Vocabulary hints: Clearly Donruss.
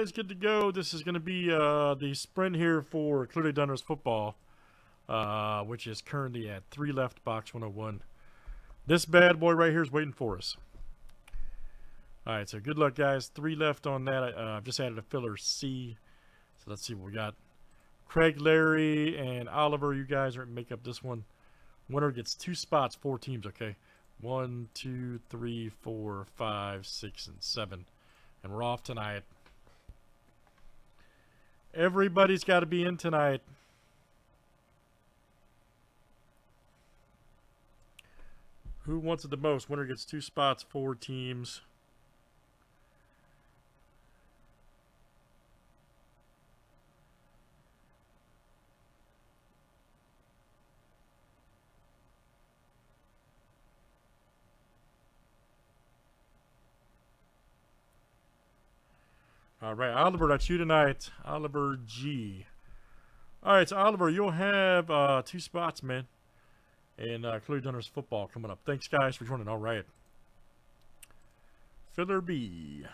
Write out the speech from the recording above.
It's good to go. This is going to be the sprint here for Clearly Donruss football, which is currently at 3 left, box 101. This bad boy right here is waiting for us. All right, so good luck, guys. 3 left on that. I've just added a filler C. So let's see what we got. Craig, Larry, and Oliver, you guys are going to make up this one. Winner gets 2 spots, 4 teams, okay? 1, 2, 3, 4, 5, 6, and 7. And we're off tonight. Everybody's got to be in tonight. Who wants it the most? Winner gets 2 spots, 4 teams. All right, Oliver, that's you tonight. Oliver G. All right, so Oliver, you'll have 2 spots, man, in Clearly Donruss football coming up. Thanks, guys, for joining. All right. Filler B.